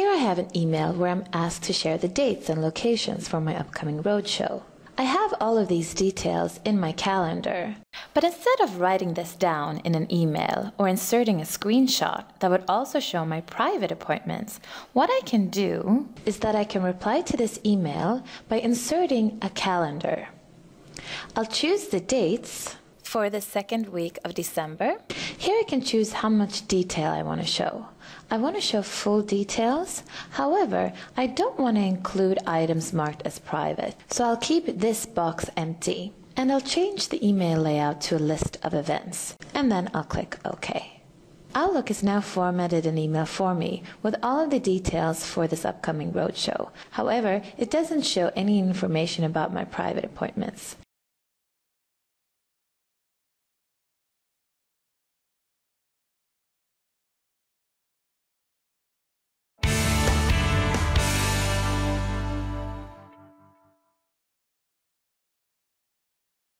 Here I have an email where I'm asked to share the dates and locations for my upcoming roadshow. I have all of these details in my calendar, but instead of writing this down in an email or inserting a screenshot that would also show my private appointments, what I can do is that I can reply to this email by inserting a calendar. I'll choose the dates for the second week of December. Here I can choose how much detail I want to show. I want to show full details, however, I don't want to include items marked as private, so I'll keep this box empty. And I'll change the email layout to a list of events, and then I'll click OK. Outlook has now formatted an email for me with all of the details for this upcoming roadshow. However, it doesn't show any information about my private appointments.